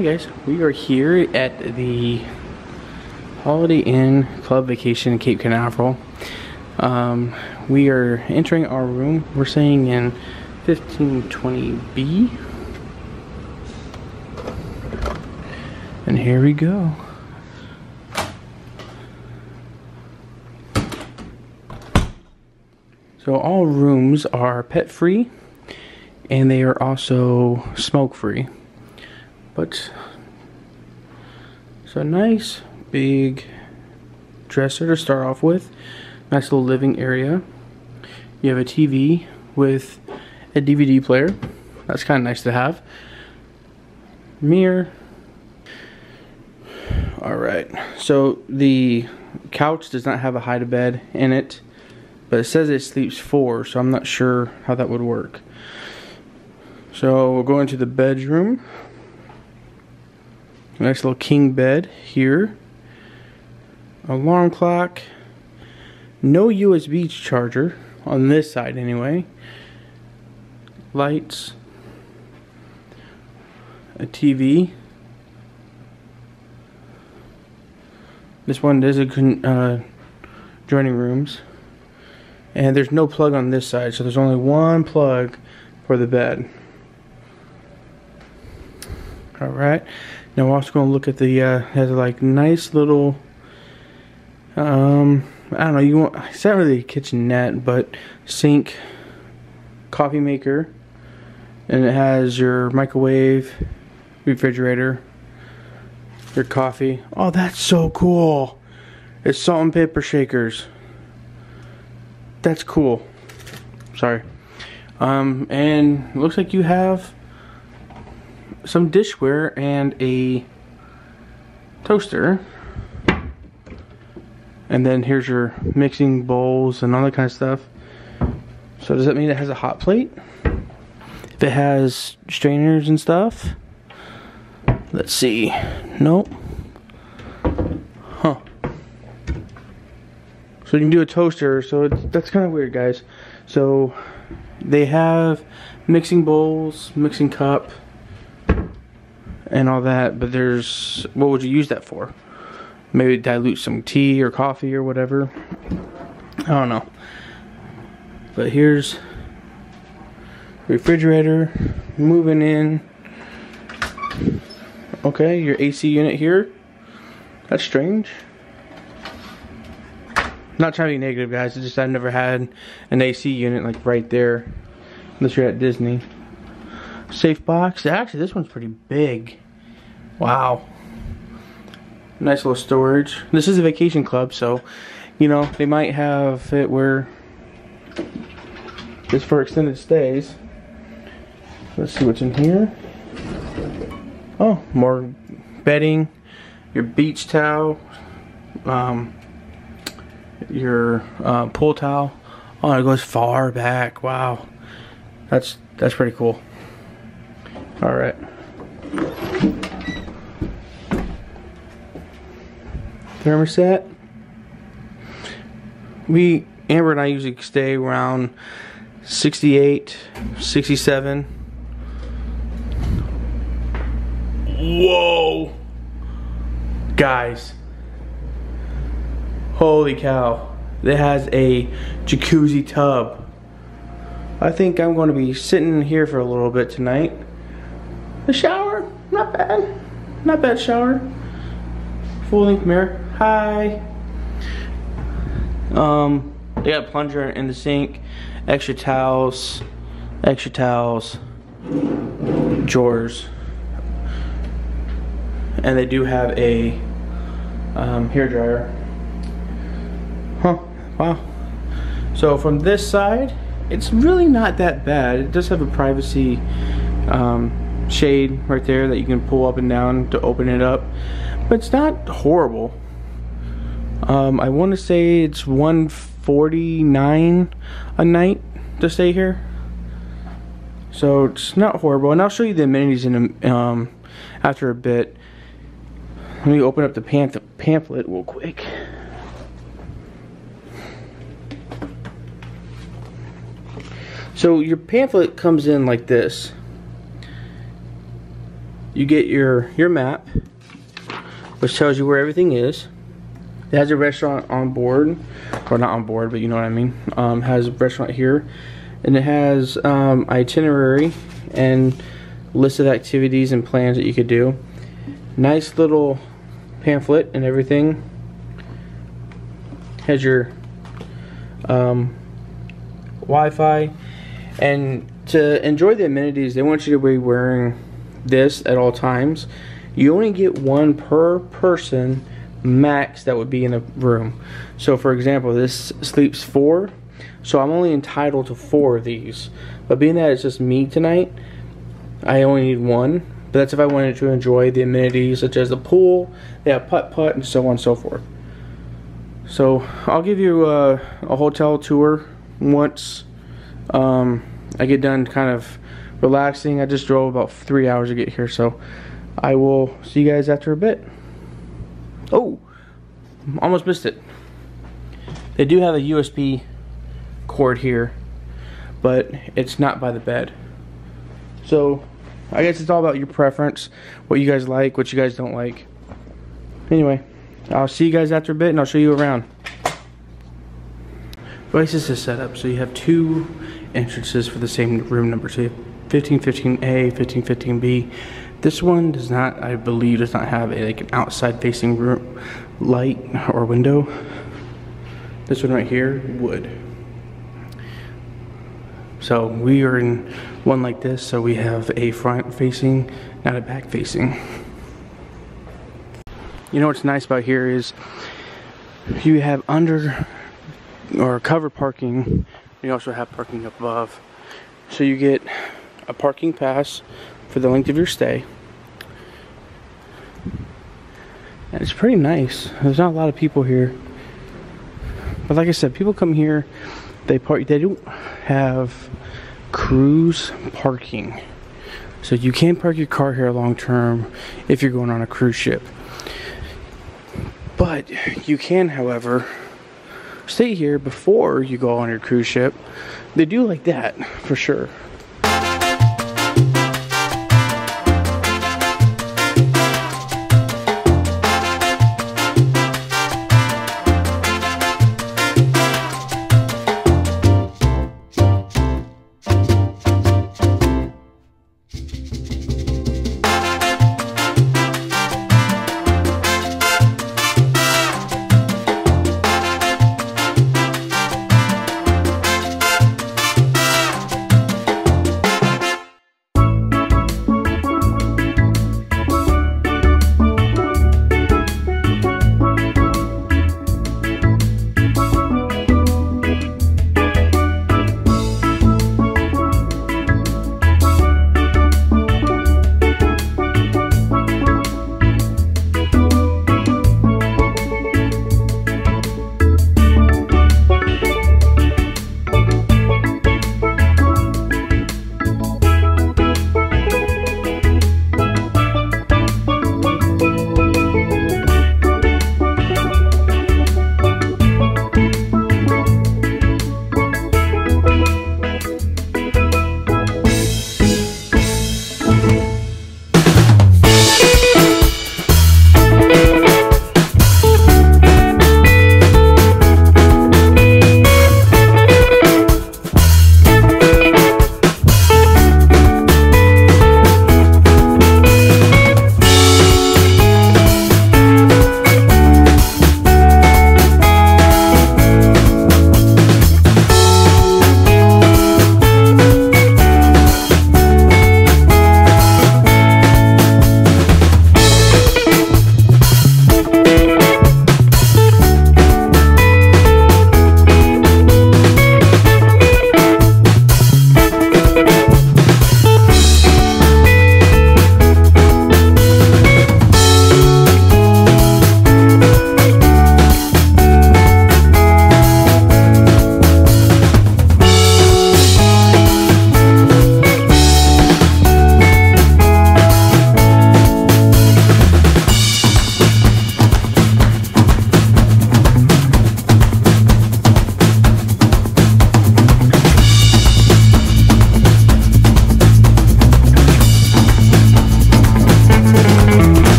Hi guys, we are here at the Holiday Inn Club Vacation in Cape Canaveral. We are entering our room. We're staying in 1520B. And here we go. So all rooms are pet free and they are also smoke free. But so nice big dresser to start off with. Nice little living area. You have a TV with a DVD player. That's kind of nice to have. Mirror. Alright, so the couch does not have a hide a bed in it, but it says it sleeps four, so I'm not sure how that would work. So we'll go into the bedroom. Nice little king bed here. Alarm clock. No USB charger on this side anyway. Lights. A TV. This one does joining rooms. And there's no plug on this side, so there's only one plug for the bed. Alright, now we're also going to look at the, has like nice little, I don't know, it's not really a kitchenette, but sink, coffee maker, and it has your microwave, refrigerator, your coffee. Oh, that's so cool! It's salt and pepper shakers. That's cool. Sorry. And it looks like you have some dishware and a toaster, and then here's your mixing bowls and all that kind of stuff. So does that mean it has a hot plate? If it has strainers and stuff, let's see. Nope. Huh. So you can do a toaster. So that's kind of weird, guys. So they have mixing bowls, mixing cup, and all that, but there's, what would you use that for? Maybe dilute some tea or coffee or whatever, I don't know. But here's refrigerator. Moving in. Okay, your AC unit here. That's strange. Not trying to be negative, guys, it's just I've never had an AC unit like right there, unless you're at Disney. Safe box. Actually, this one's pretty big. Wow. Nice little storage. This is a vacation club, so you know they might have it where just for extended stays. Let's see what's in here. Oh, more bedding. Your beach towel. Your pool towel. Oh, it goes far back. Wow. That's pretty cool. All right. Thermoset. Amber and I usually stay around 68, 67. Whoa. Guys. Holy cow. It has a jacuzzi tub. I think I'm going to be sitting here for a little bit tonight. The shower, not bad. Not bad shower. Full length mirror. Hi. They got a plunger in the sink, extra towels, drawers. And they do have a hair dryer. Huh, wow. So from this side, it's really not that bad. It does have a privacy shade right there that you can pull up and down to open it up, but it's not horrible. I want to say it's $149 a night to stay here, so it's not horrible. And I'll show you the amenities in after a bit. Let me open up the pamphlet real quick. So your pamphlet comes in like this. you get your map, which tells you where everything is. It has a restaurant on board, or not on board, but you know what I mean. Has a restaurant here, and it has itinerary and list of activities and plans that you could do. Nice little pamphlet and everything. Has your Wi-Fi, and to enjoy the amenities, they want you to be wearing this at all times. You only get one per person max that would be in a room. So for example, this sleeps 4, so I'm only entitled to 4 of these, but being that it's just me tonight, I only need 1. But that's if I wanted to enjoy the amenities, such as the pool, they have putt-putt, and so on and so forth. So I'll give you a hotel tour once I get done kind of relaxing. I just drove about 3 hours to get here, so I will see you guys after a bit. Oh, almost missed it. They do have a USB cord here, but it's not by the bed. So I guess it's all about your preference, what you guys like, what you guys don't like. Anyway, I'll see you guys after a bit and I'll show you around. Oasis is set up so you have 2 entrances for the same room number. So you have 1515A, 1515B. This one does not, I believe, does not have a, like, an outside facing room light or window. This one right here would. So we are in one like this, so we have a front facing, not a back facing. You know what's nice about here is you have under or covered parking. You also have parking up above. So you get a parking pass for the length of your stay. And it's pretty nice. There's not a lot of people here. But like I said, people come here, they park, they don't have cruise parking. So you can park your car here long term if you're going on a cruise ship. But you can, however, stay here before you go on your cruise ship. They do like that for sure.